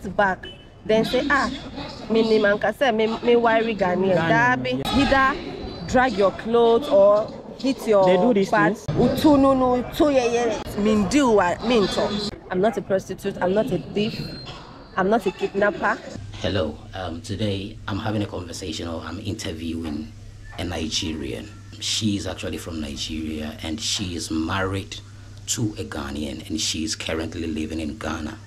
sit back, then say, ah, me manka say, me worry Ghanaian. Dabi, either drag your clothes or hit your pants. I'm not a prostitute, I'm not a thief, I'm not a kidnapper. Hello, today I'm having a conversation, or I'm interviewing a Nigerian. She's actually from Nigeria and she is married to a Ghanaian and she's currently living in Ghana.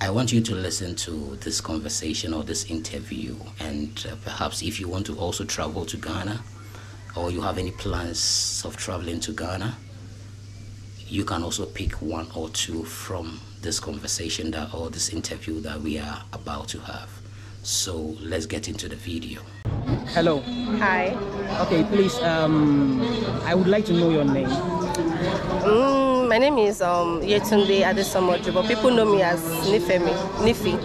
I want you to listen to this conversation or this interview, and perhaps if you want to also travel to Ghana or you have any plans of traveling to Ghana, you can also pick one or two from this conversation that, or this interview that we are about to have. So let's get into the video. Hello. Hi. Okay, please, I would like to know your name. My name is Yetunde Adesomodri, but people know me as Nifemi, Niffy.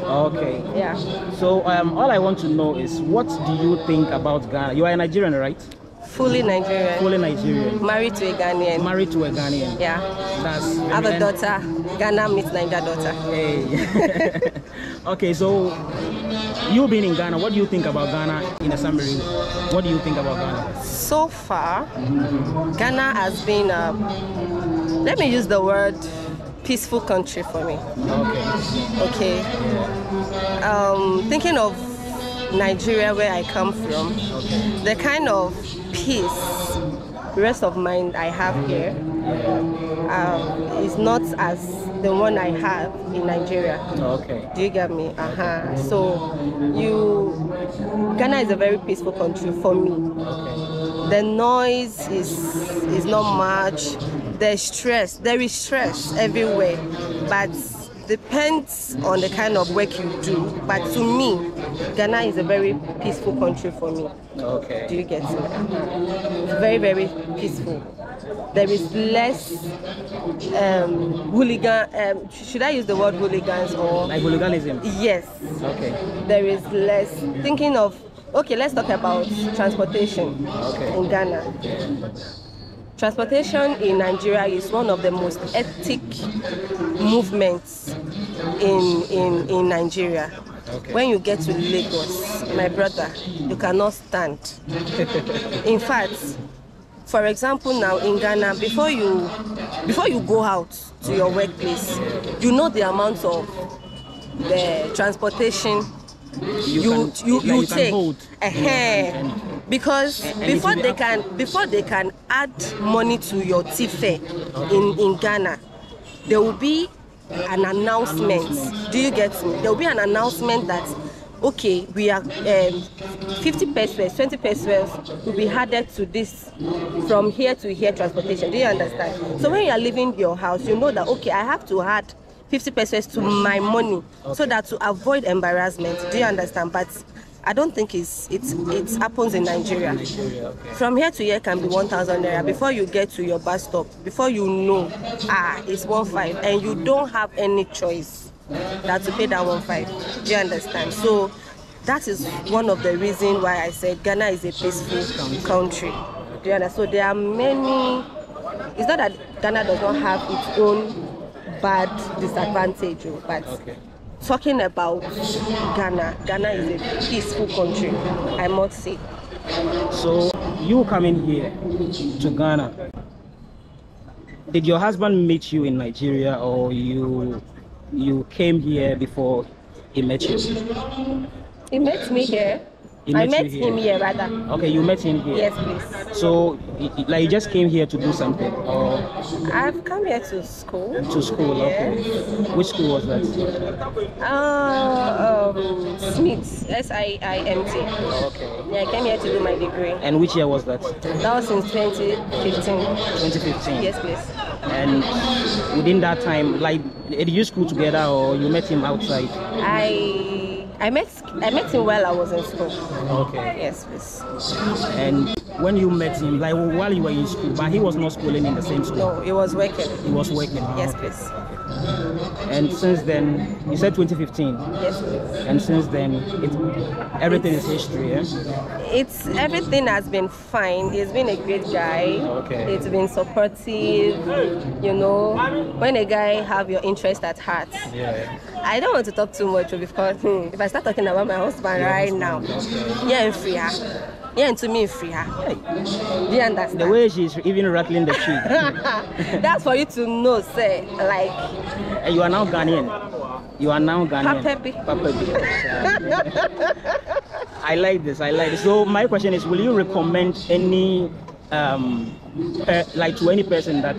Okay. Yeah. So all I want to know is, what do you think about Ghana? You are a Nigerian, right? Fully Nigerian. Fully Nigerian. Married to a Ghanaian. Married to a Ghanaian. Yeah. That's. I have a daughter. Ghana meets Niger daughter. Hey. Okay, so you've been in Ghana. What do you think about Ghana in a summary? What do you think about Ghana? So far, Ghana has been a, let me use the word, peaceful country for me. Okay. Okay. Thinking of Nigeria, where I come from, the kind of peace, rest of mind I have here is not as the one I have in Nigeria. Okay. Do you get me? So Ghana is a very peaceful country for me. Okay. The noise is not much. There is stress everywhere, but depends on the kind of work you do. But to me, Ghana is a very peaceful country for me. Okay. Do you get it? Very, very peaceful. There is less hooligan. Should I use the word hooligans or like hooliganism? Yes. Okay. There is less. Thinking of, okay, let's talk about transportation in Ghana. Transportation in Nigeria is one of the most ethic movements in Nigeria. Okay. When you get to Lagos, my brother, you cannot stand. In fact, for example, now in Ghana, before you go out to your workplace, you know the amount of the transportation you take. Because before they can add money to your tea fare in Ghana, there will be an announcement. Do you get me? There will be an announcement that, okay, we are 50 pesos, 20 pesos will be added to this from here to here transportation. Do you understand? So when you are leaving your house, you know that, okay, I have to add 50 pesos to my money so that to avoid embarrassment. Do you understand? But I don't think it happens in Nigeria. From here to here can be 1,000 naira. Before you get to your bus stop, before you know, it's 1,500, and you don't have any choice that to pay that 1,500. Do you understand? So that is one of the reasons why I said Ghana is a peaceful country. Do you understand? So there are many. It's not that Ghana does not have its own bad disadvantage, but. Okay. Talking about Ghana, Ghana is a peaceful country, I must say. So, you coming here to Ghana, did your husband meet you in Nigeria, or you came here before he met you? He met me here. I met him here, rather. Okay, you met him here? Yes, please. So, like, you just came here to do something? Or? I've come here to school. To school, yes. Okay. Which school was that? Smith, S-I-I-M-T. Okay. Yeah, I came here to do my degree. And which year was that? That was in 2015. 2015? Yes, please. And within that time, like, did you school together, or you met him outside? I met him while I was in school. Okay. Yes, please. And when you met him, like while you were in school, but he was not schooling in the same school? No, he was working. He was working. Yes, please. Okay. And since then, you said 2015. Yes. And since then, everything is history. Yeah? Everything has been fine. He's been a great guy. Okay. It's been supportive. You know, when a guy have your interest at heart. Yeah. I don't want to talk too much because if I start talking about my husband right now, yeah, I'm free. Yeah, and to me, free her. Do you understand? The way she's even rattling the tree. That's for you to know, sir. Like. And you are now Ghanaian. You are now Ghanaian. Papepi. I like this. I like this. So my question is, will you recommend any, like to any person that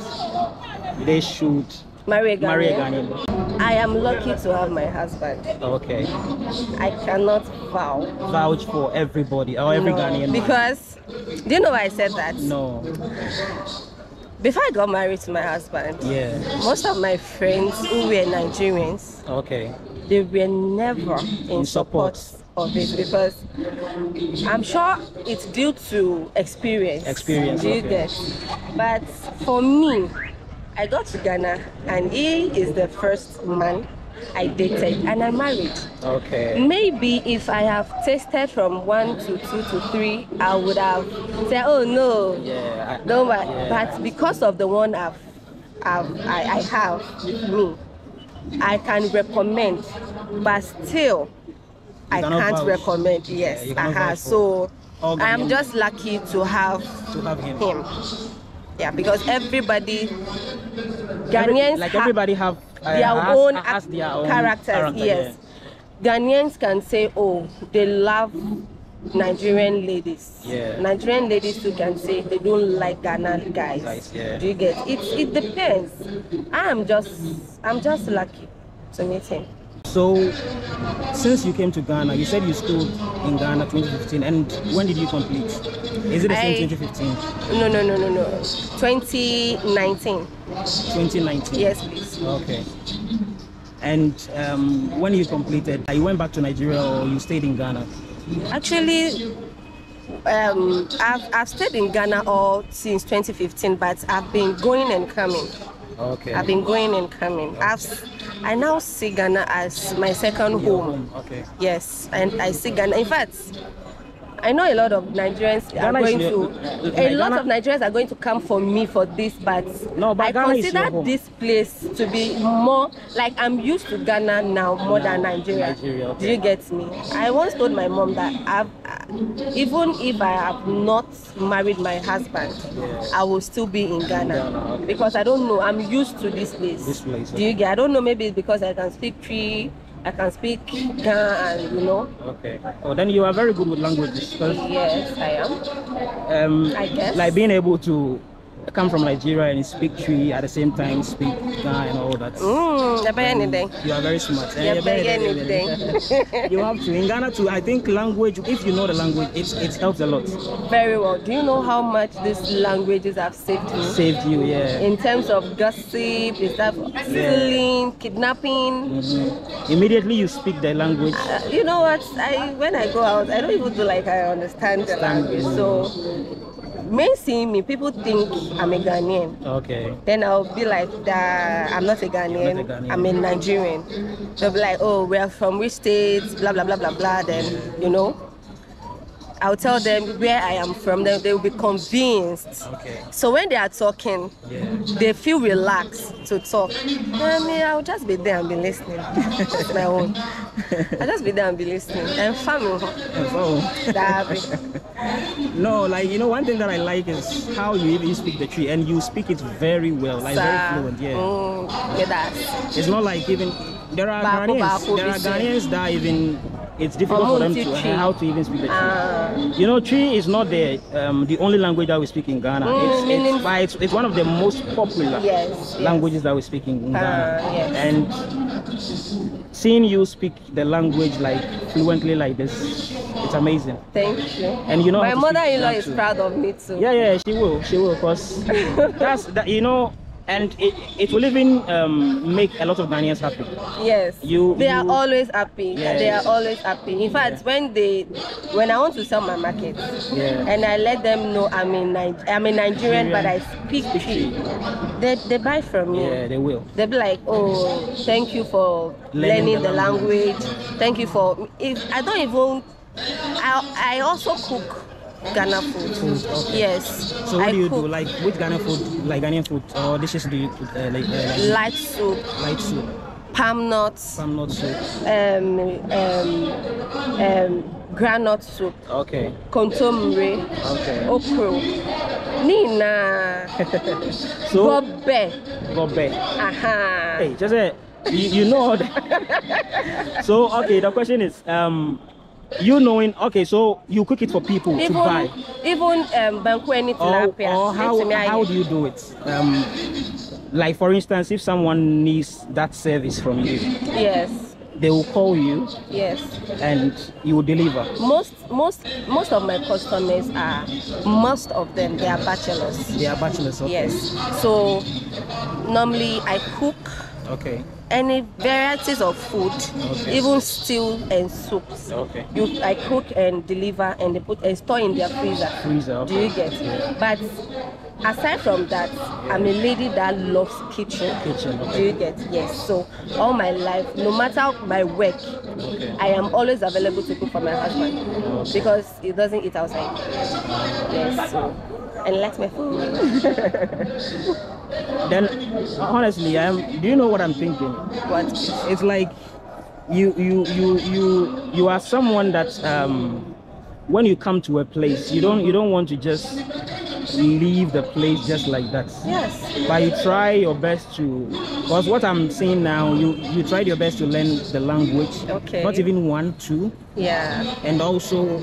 they should marry a Ghanaian? I am lucky to have my husband. Okay. I cannot vouch for everybody or every Ghanaian. Because, do you know why I said that? No. Before I got married to my husband, yeah, most of my friends who were Nigerians, okay, they were never in support of it, because I'm sure it's due to experience. Experience. Do you get? But for me, I got to Ghana and he is the first man I dated and I married. Okay. Maybe if I have tasted from 1 to 2 to 3, I would have said, oh no, yeah, don't worry. Yeah. But because of the one I have with me, I can recommend, but still, I can't recommend. Yes, yeah, so I'm just lucky to have him. Yeah, because everybody, Ghanaians, everybody have their own characters. Yes, yeah. Ghanaians can say, oh, they love Nigerian ladies. Yeah. Nigerian ladies too can say they don't like Ghanaian guys. Yeah. Do you get it? It depends. I'm just lucky to meet him. So, since you came to Ghana, you said you schooled in Ghana 2015, and when did you complete? Is it the same 2015? No. 2019. 2019? Yes, please. Okay. And when you completed, you went back to Nigeria or you stayed in Ghana? Actually, I've stayed in Ghana all since 2015, but I've been going and coming. Okay. I've been going and coming. Okay. I now see Ghana as my second home. Okay. Yes, and I see Ghana. In fact, I know a lot of Nigerians are going to come for me for this, but I consider this place to be more like I'm used to Ghana now more than Nigeria. Okay. Do you get me? I once told my mom that even if I have not married my husband, yes, I will still be in Ghana. Okay. Because I don't know, I'm used to this place. Okay. Do you get? I don't know, maybe it's because I can speak tree. I can speak Ghana, you know. Okay. Oh, then you are very good with languages. Yes, I am. I guess. Like being able to come from Nigeria and speak Tree at the same time, speak Ghana and all that. You are very smart. You have to. In Ghana too, I think language, if you know the language, it helps a lot. Very well. Do you know how much these languages have saved me? Saved you, yeah. In terms of gossip, stealing, kidnapping. Mm-hmm. Immediately you speak the language. You know what? When I go out, I don't even do like I understand the language. So men see me, people think I'm a Ghanaian. Okay. Then I'll be like, I'm not a Ghanaian. I'm a Nigerian. They'll be like, oh, we're from which states, blah, blah, blah, blah, blah. Then, you know, I'll tell them where I am from. Then they'll be convinced. Okay. So when they are talking, they feel relaxed to talk. And I'll just be there and be listening. That's my own. I'll just be there and be listening. And family. No, like, you know, one thing that I like is how you even speak the tree, and you speak it very well, like very fluent, yeah. It's not like even, there are Ghanaians that even, it's difficult for them to how to even speak the tree. You know, tree is not the only language that we speak in Ghana. It's one of the most popular languages that we speak in Ghana. And seeing you speak the language like fluently like this, it's amazing. Thank you. And you know, my mother-in-law is proud of me too. Yeah, she will, because that's that. You know, And it will even make a lot of Ghanaians happy. Yes. They are always happy. Yes. They are always happy. In fact, when I want to sell my market, and I let them know I'm a Nigerian, but I speak Igbo, they buy from me. Yeah, they will. They'll be like, oh, thank you for learning the language. Thank you for. I also cook Ghana food. Okay. Yes. So what do you do? Like with Ghana food, like Ghanaian food or dishes do you cook? Light soup. Light soup. Palm nuts. Palm nut soup. Granite soup. Okay. Contomere. Okay. Okro. Nina. So. Gobe. Aha. Hey, just you know that. So okay, the question is so you cook it for people to buy. Even banquet tilapia. Or how do you do it? Like for instance, if someone needs that service from you, yes, they will call you. Yes, and you will deliver. Most of my customers are they are bachelors. They are bachelors. Okay. Yes. So normally I cook. Okay. Any varieties of food, even stew and soups. Okay. I cook and deliver, and they store in their freezer. Okay. Do you get it? But aside from that, I'm a lady that loves kitchen. Do you get it? Yes. So all my life, no matter my work, I am always available to cook for my husband because he doesn't eat outside. Yes. So, and likes my food. Then honestly, do you know what I'm thinking? What? It's like you are someone that when you come to a place, you don't want to just leave the place just like that. Yes. But you try your best to, because what I'm seeing now, you tried your best to learn the language. Okay. Not even 1, 2. Yeah. And also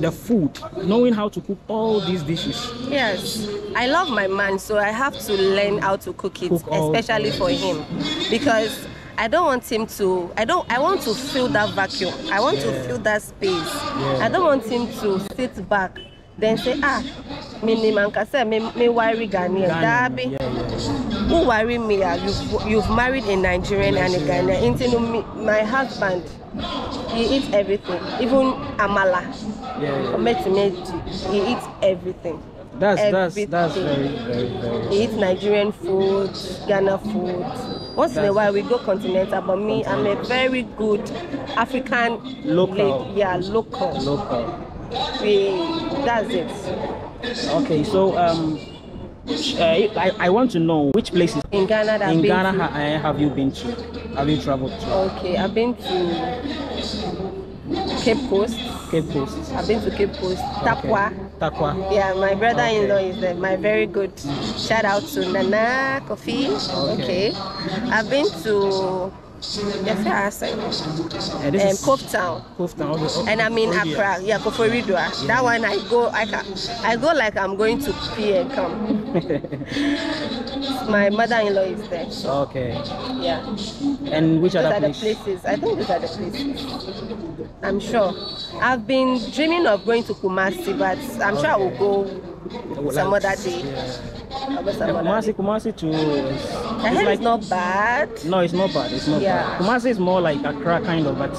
the food, knowing how to cook all these dishes. Yes. I love my man, so I have to learn how to cook it, especially for him, because I don't want him to. I want to fill that vacuum. I want to fill that space. Yeah. I don't want him to sit back. Then say, me worry Ghanaian. Who worry me? You've married a Nigerian and a Ghanaian. My husband, he eats everything, even amala. He eats everything. That's very. He eats Nigerian food, Ghana food. Once in a while we go continental, but me, I'm a very good African local. Local. That's it. Okay, so I want to know which places in Ghana have you been to? Have you traveled to? Okay, I've been to Cape Coast. Takwa. Yeah, my brother-in-law is there. My very good. Shout out to Nana Kofi. Okay. I've been to. Cove Town. And I'm in Accra, Koforidua. That one I go like I'm going to pee and come. My mother-in-law is there. Okay. Yeah. And which those other places? I think these are the places. I'm sure. I've been dreaming of going to Kumasi, but I'm sure I will go. Some other day. Kumasi too. I heard it's not bad. No, it's not bad. It's not bad. Kumasi is more like Accra kind of, but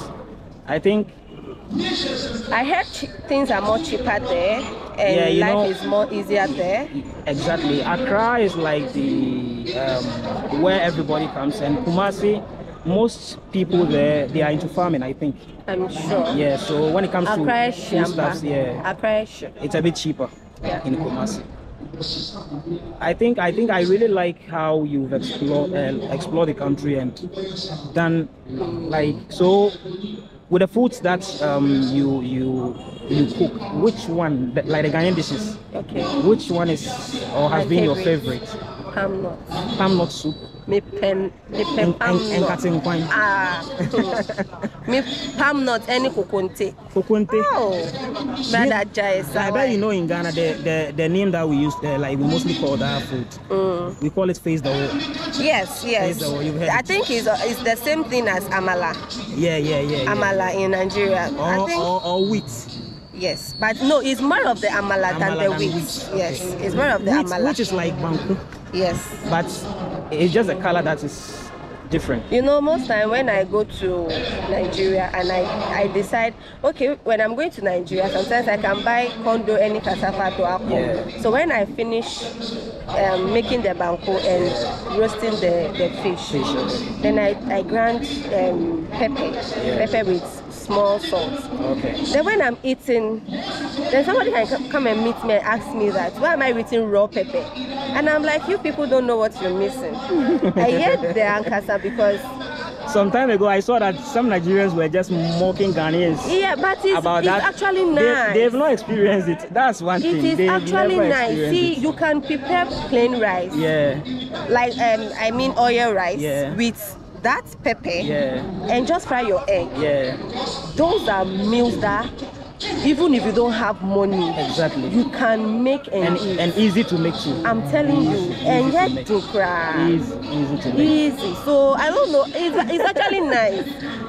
I think. I heard things are more cheaper there, and life is more easier there. Exactly. Accra is like the where everybody comes, and Kumasi. Most people there, they are into farming, I think. I'm sure. Yeah, so when it comes to food stuff, it's a bit cheaper in Kumasi. I think I really like how you've explored the country and done with the foods that you cook. Which one, like the Ghanaian dishes? Okay. Which one is or has been your favorite? Palm nut. Palm nut soup. Me palm nut any kokonte. Kokonte. Oh, brother Jai. I bet you know in Ghana the name that we use there, we mostly call that food. We call it face the wall. Yes. I think it's the same thing as amala. Yeah. Amala in Nigeria. Or wheat. Yes, but no, it's more of the amala than the wheat. Yes, it's more of the amala. Which is like banku. Yes. But it's just a color that is different. You know, most time when I go to Nigeria and I decide, okay, when I'm going to Nigeria, sometimes I can buy kondo, any cassava to apple. Yeah. So when I finish making the banku and roasting the fish, then I grind pepper, pepper with small salt. Okay. Then when I'm eating, then somebody can come and meet me and ask me that, why am I eating raw pepper? And I'm like, you people don't know what you're missing. I hate the ankasa because... Some time ago, I saw that some Nigerians were just mocking Ghanaians. Yeah, but it's actually nice. They've not experienced it. That's one thing. It is actually nice. See, you can prepare plain rice. Yeah. Like, I mean oil rice with... that pepper and just fry your egg. Yeah, those are meals that even if you don't have money, exactly, you can make and easy to make too. I'm telling you, and yet to cry. Easy to make. Easy. So I don't know. It's actually nice.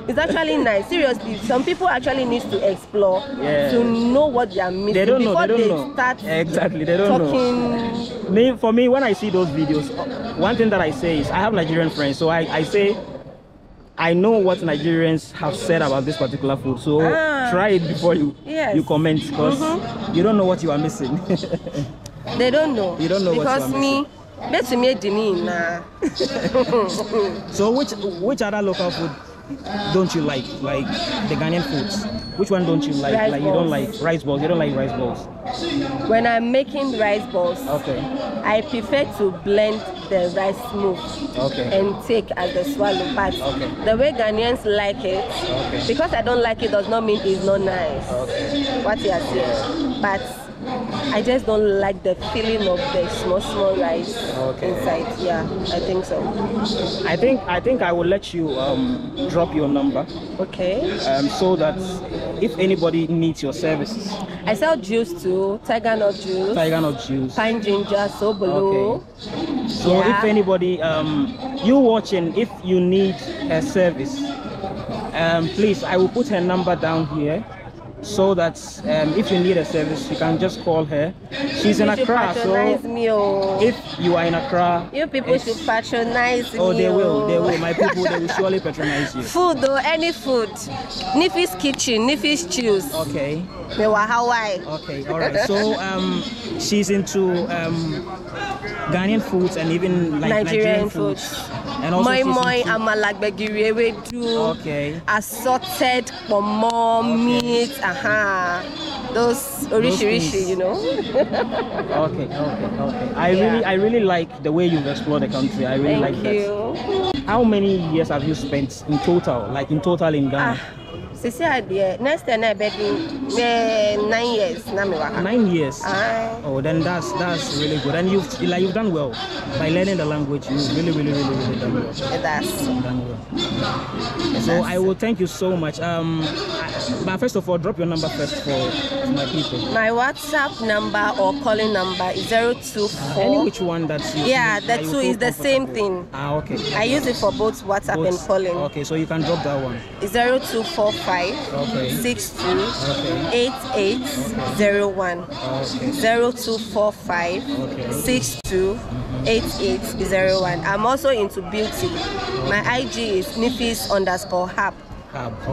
It's actually nice. Seriously, some people actually need to explore to know what they are missing before they start talking. They don't know. For me, when I see those videos, one thing that I say is I have Nigerian friends, so I say, I know what Nigerians have said about this particular food, so try it before you comment, because you don't know what you are missing. They don't know. You don't know because what you are missing. So which other local food don't you like? Like the Ghanaian foods, which one don't you like? Rice balls. You don't like rice balls. You don't like rice balls. When I'm making rice balls, I prefer to blend the rice smooth and take as the swallow. But the way Ghanaians like it, because I don't like it does not mean it's not nice. What you are saying, but I just don't like the feeling of the small rice inside. Yeah, I think so. I think I will let you drop your number. Okay. So that if anybody needs your services, I sell juice too. Tiger nut juice, pine ginger, sobolo. Okay. So if anybody you watching, if you need a service, please, I will put her number down here, so that if you need a service, you can just call her. She's in Accra, so if you are in Accra, you people should patronize me. Oh, they will. My people, they will surely patronize you. Food though, any food. Niffy's Kitchen, Niffy's juice. Okay. Hawaii. Okay, all right. So she's into Ghanaian foods and even like Nigerian foods. And also moi amalak begiri ewedu. Okay. Assorted pomo, meat. Those orishirishi, you know. Okay. I really like the way you've explored the country. I really like that. How many years have you spent in total? Like in total in Ghana? Next year I bet 9 years. 9 years. Oh, then that's really good. And you've done well by learning the language. You've really done well. So I will thank you so much. But first of all, drop your number first for my people. My WhatsApp number or calling number is 024. Any which one that's you? Yeah, that two is the same thing. Ah, okay. I use it for both WhatsApp and calling. Okay, so you can drop that one. 0245 62 8801. 0245 62 8801. I'm also into beauty. My IG is Niffy's_hub.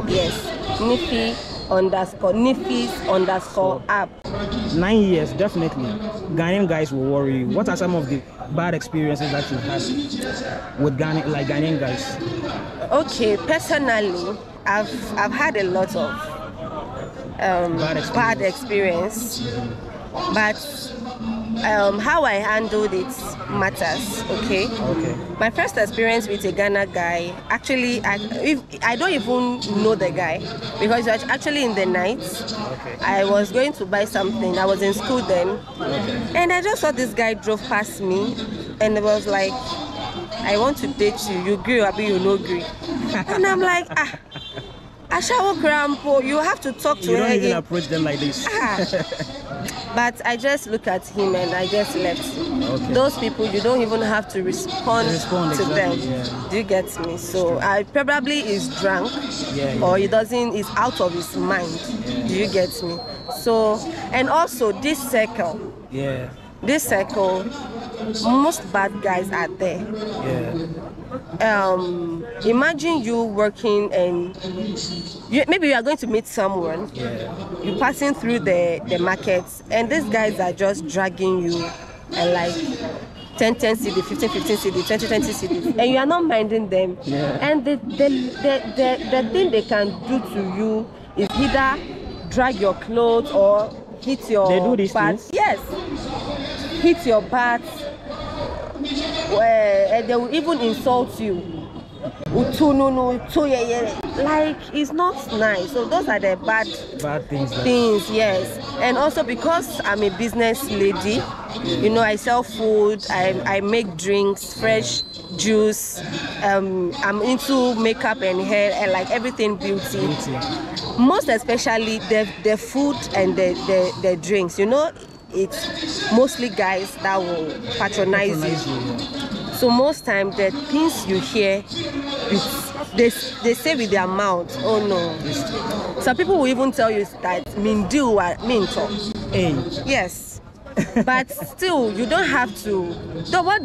Yes, Niffy's_hub. 9 years, definitely. Ghanaian guys will worry you. What are some of the bad experiences that you've had with Ghanaian guys? Okay, personally, I've had a lot of bad experience, but how I handled it matters. Okay. My first experience with a Ghana guy, actually I don't even know the guy, because it was actually in the night. I was going to buy something. I was in school then, and I just saw this guy drove past me, and it was like, I want to date you. You agree or you no agree? And I'm like, Ashawo Grandpa, you have to talk to her. You don't even approach them like this. But I just looked at him and I just left. Those people, you don't even have to respond to them. Yeah. Do you get me? So I probably is drunk, or he doesn't, is out of his mind. Do you get me? So, and also this circle. this circle, most bad guys are there. Yeah. Imagine you working and maybe you are going to meet someone. Yeah. You're passing through the markets and these guys are just dragging you and like 10 CD, 15 CD, 20 CD, and you are not minding them. Yeah. And the thing they can do to you is either drag your clothes or hit your butt. Yes, hit your butt. And they will even insult you. Like, it's not nice. So those are the bad things. Yes. And also because I'm a business lady, you know, I sell food, I make drinks, fresh juice, I'm into makeup and hair and like everything beauty. Most especially the food and the drinks, you know, it's mostly guys that will patronize you. So most times the things you hear, they say with their mouth, oh no. Some people will even tell you that mindu are minto. Yes. But still, you don't have to. So what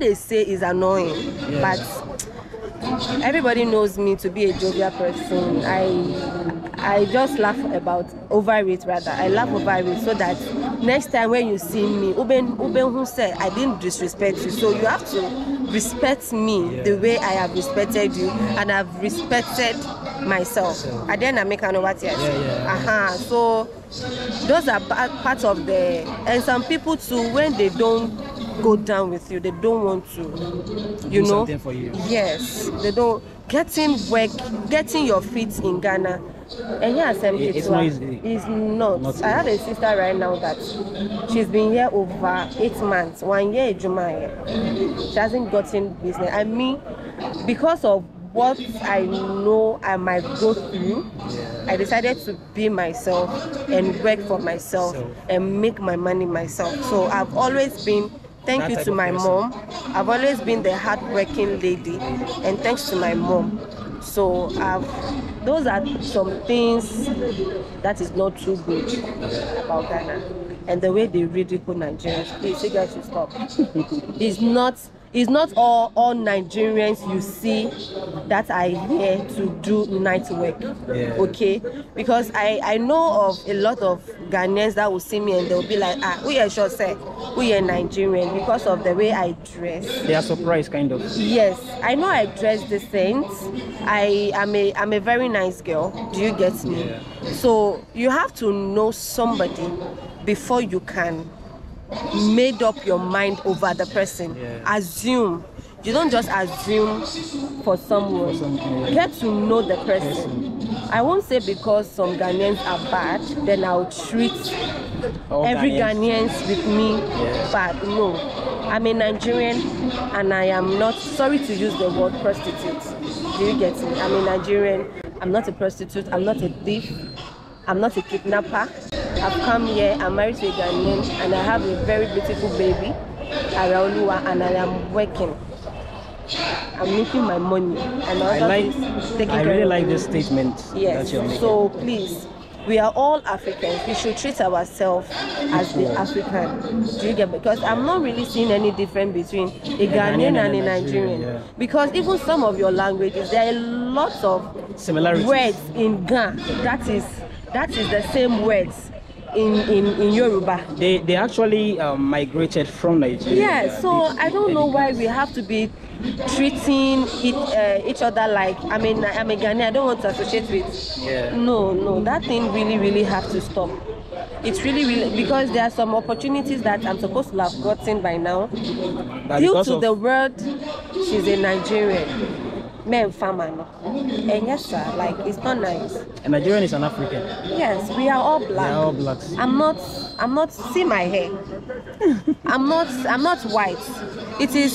they say is annoying. Yes. But everybody knows me to be a jovial person. I just laugh over it rather. I laugh over it so that next time when you see me, Uben who said I didn't disrespect you. So you have to respect me the way I have respected you and I've respected myself. So, I didn't make an over tears. So those are parts of and some people too, when they don't go down with you, they don't want to, you know, something for you. Yes, they don't. Getting your feet in Ghana, and here it's not easy. It's not. I have a sister right now that she's been here over 8 months, 1 year in Jumai. She hasn't gotten business. I mean, because of what I know I might go through, I decided to be myself and work for myself and make my money myself. So I've always been, thank you to my mom, I've always been the hardworking lady, and thanks to my mom. So those are some things that is not too good about Ghana. And the way they ridicule Nigerians, please, you guys should stop. It's not all Nigerians you see that are here to do night work, okay? Because I know of a lot of Ghanaians that will see me and they'll be like, we are sure, sir, we are Nigerian because of the way I dress. They are surprised, kind of. Yes, I know I dress decent. I'm a very nice girl. Do you get me? Yeah. So you have to know somebody before you can made up your mind over the person. Assume. You don't just assume for someone. Get to know the person. I won't say because some Ghanaians are bad, then I'll treat every Ghanaians with me bad. No. I'm a Nigerian and I am not, sorry to use the word prostitute. Do you get me? I'm a Nigerian. I'm not a prostitute. I'm not a thief. I'm not a kidnapper. I've come here, I'm married to a Ghanaian, and I have a very beautiful baby, Araoluwa, and I am working. I'm making my money. And I really like this statement. Yes, so please, we are all Africans. We should treat ourselves as the African. Do you get me? Because I'm not really seeing any difference between a Ghanaian and a Nigerian. Because even some of your languages, there are lots of similarities. Words in Ghana that is the same words. In Yoruba, they actually migrated from Nigeria. Yeah, so I don't know why we have to be treating each other like, I mean, I'm a Ghanaian, I don't want to associate with. No, that thing really have to stop. It's really because there are some opportunities that I'm supposed to have gotten by now. But due to the word, she's a Nigerian. Men farmer, and yes sir, like it's not nice. A Nigerian is an African. Yes, we are all black. We are all blacks. I'm not. See my hair. I'm not white. It is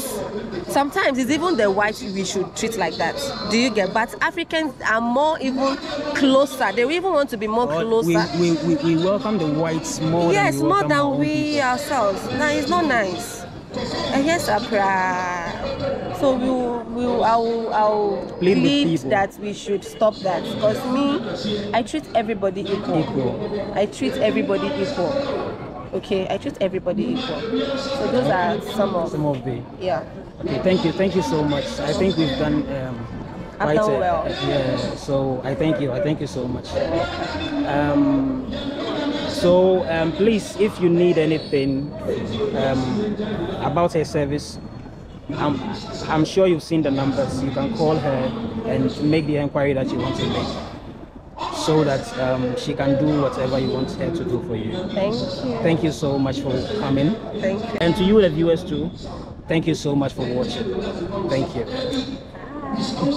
sometimes it's even the white we should treat like that. Do you get? But Africans are more even closer. They even want to be more closer. We welcome the whites more. Yes, than we welcome more than we ourselves. No, it's not nice. And yes, sir. So I'll plead that we should stop that, because I treat everybody equal. Okay, I treat everybody equal. So those are some of the. Yeah. Okay, thank you so much. I think we've done. I've done well. Yeah. So I thank you so much. Please, if you need anything about her service, I'm sure you've seen the numbers. You can call her and make the inquiry that you want to make, so that she can do whatever you want her to do for you. Thank you. Thank you so much for coming. Thank you. And to you, the viewers too, thank you so much for watching. Thank you.